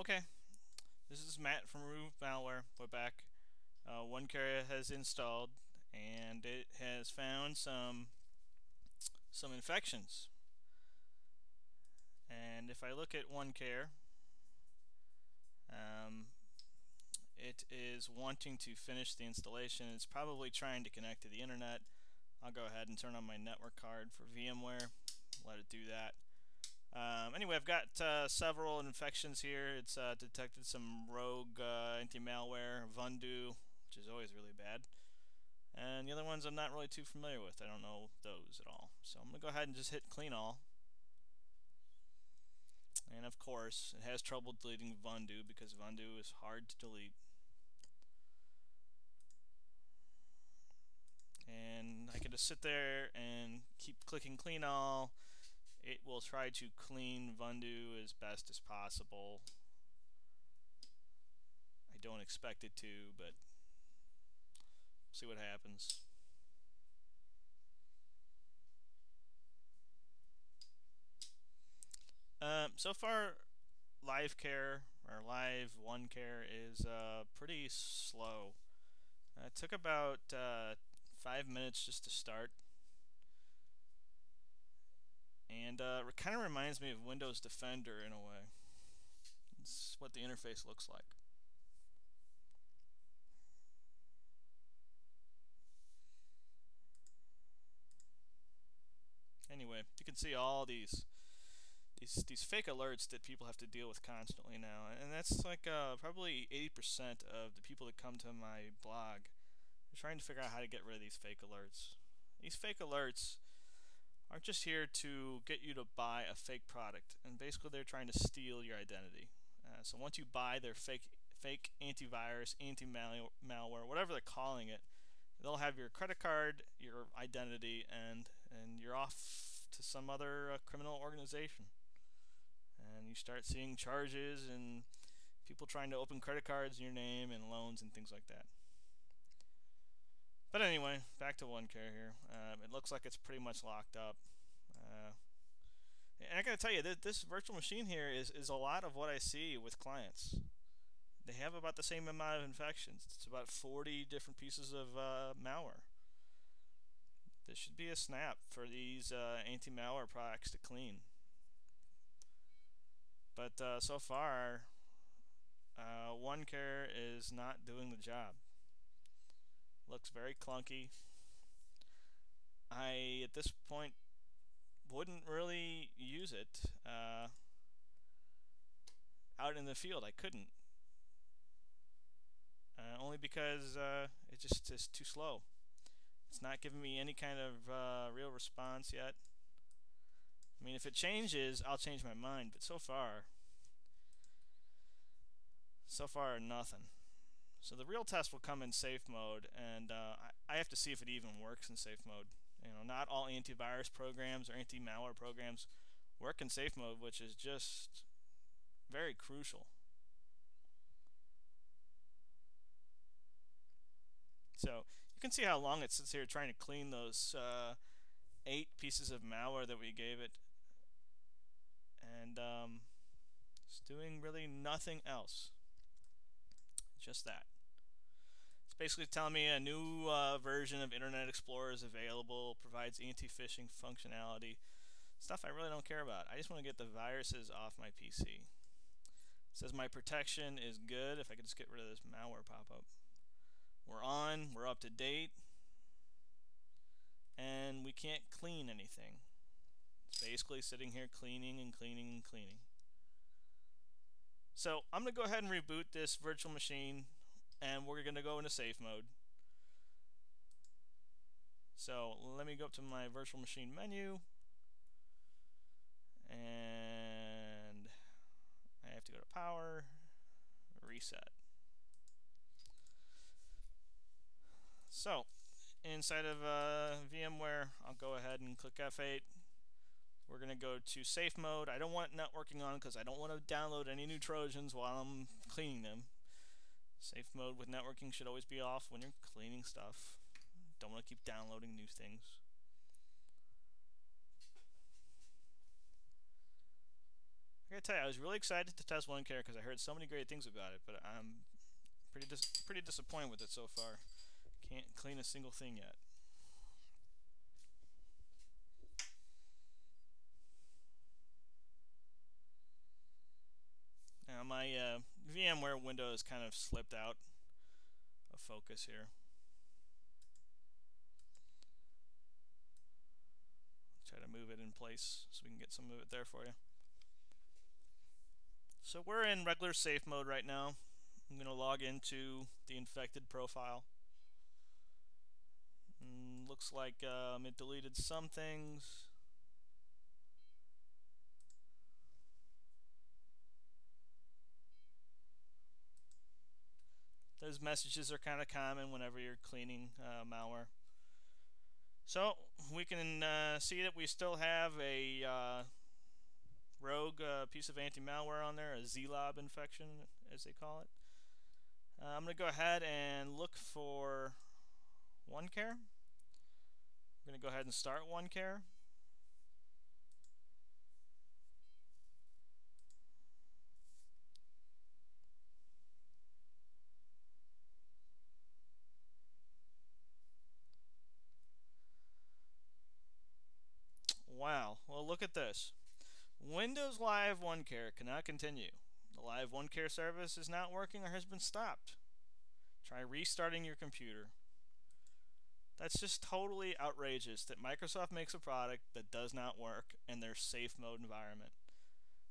Okay, this is Matt from Remove Malware. We're back. OneCare has installed, and it has found some infections. And if I look at OneCare, it is wanting to finish the installation. It's probably trying to connect to the internet. I'll go ahead and turn on my network card for VMware. Let it do that. Anyway, I've got several infections here. It's detected some rogue anti-malware, Vundo, which is always really bad. And the other ones I'm not really too familiar with. I don't know those at all. So I'm going to go ahead and just hit clean all. And of course, it has trouble deleting Vundo because Vundo is hard to delete. And I can just sit there and keep clicking clean all. It will try to clean Vundo as best as possible. I don't expect it to, but see what happens. So far, OneCare is pretty slow. It took about 5 minutes just to start. And it kind of reminds me of Windows Defender in a way. It's what the interface looks like. Anyway, you can see all these fake alerts that people have to deal with constantly now, and that's like probably 80% of the people that come to my blog. They're trying to figure out how to get rid of these fake alerts. These fake alerts are just here to get you to buy a fake product, and basically they're trying to steal your identity. So once you buy their fake antivirus, anti-malware, whatever they're calling it, they'll have your credit card, your identity, and you're off to some other criminal organization. And you start seeing charges and people trying to open credit cards in your name and loans and things like that. But anyway, back to OneCare here. It looks like it's pretty much locked up. And I gotta tell you, this virtual machine here is a lot of what I see with clients. They have about the same amount of infections. It's about 40 different pieces of malware. This should be a snap for these anti-malware products to clean. But so far, OneCare is not doing the job. Looks very clunky. I, at this point, wouldn't really use it out in the field. I couldn't. Only because it just is too slow. It's not giving me any kind of real response yet. I mean, if it changes, I'll change my mind, but so far nothing. So the real test will come in safe mode, and I have to see if it even works in safe mode. You know, not all antivirus programs or anti-malware programs work in safe mode, which is just very crucial. So you can see how long it sits here trying to clean those 8 pieces of malware that we gave it, and it's doing really nothing else. Just that. It's basically telling me a new version of Internet Explorer is available, provides anti-phishing functionality, stuff I really don't care about. I just want to get the viruses off my PC. It says my protection is good. If I could just get rid of this malware pop-up. We're on, we're up to date, and we can't clean anything. It's basically sitting here cleaning and cleaning and cleaning. So I'm going to go ahead and reboot this virtual machine, and we're going to go into safe mode. So let me go up to my virtual machine menu, and I have to go to power, reset. So inside of VMware, I'll go ahead and click F8. We're going to go to safe mode. I don't want networking on because I don't want to download any new Trojans while I'm cleaning them. Safe mode with networking should always be off when you're cleaning stuff. Don't want to keep downloading new things. I gotta tell you, I was really excited to test OneCare because I heard so many great things about it, but I'm pretty disappointed with it so far. Can't clean a single thing yet. Now my VMware window has kind of slipped out of focus here. Try to move it in place so we can get some of it there for you. So we're in regular safe mode right now. I'm going to log into the infected profile. Looks like it deleted some things. Those messages are kind of common whenever you're cleaning malware. So we can see that we still have a rogue piece of anti-malware on there, a Zlob infection as they call it. I'm going to go ahead and look for OneCare. I'm going to go ahead and start OneCare. Wow, well look at this. Windows Live OneCare cannot continue. The Live OneCare service is not working or has been stopped. Try restarting your computer. That's just totally outrageous that Microsoft makes a product that does not work in their safe mode environment.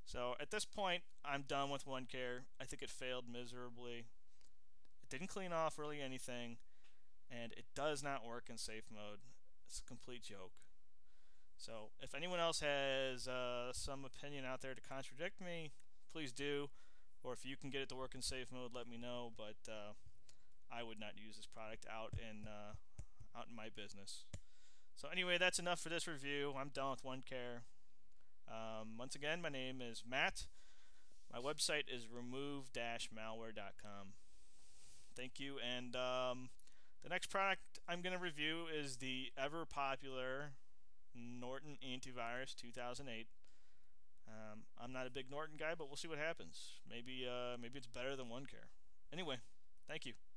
So at this point, I'm done with OneCare. I think it failed miserably. It didn't clean off really anything, and it does not work in safe mode. It's a complete joke. So if anyone else has some opinion out there to contradict me, please do. Or if you can get it to work in safe mode, let me know. But I would not use this product out in my business. So anyway, that's enough for this review. I'm done with OneCare. Once again, my name is Matt. My website is remove-malware.com. Thank you. And the next product I'm going to review is the ever-popular Norton Antivirus 2008. I'm not a big Norton guy, but we'll see what happens. Maybe it's better than OneCare. Anyway, thank you.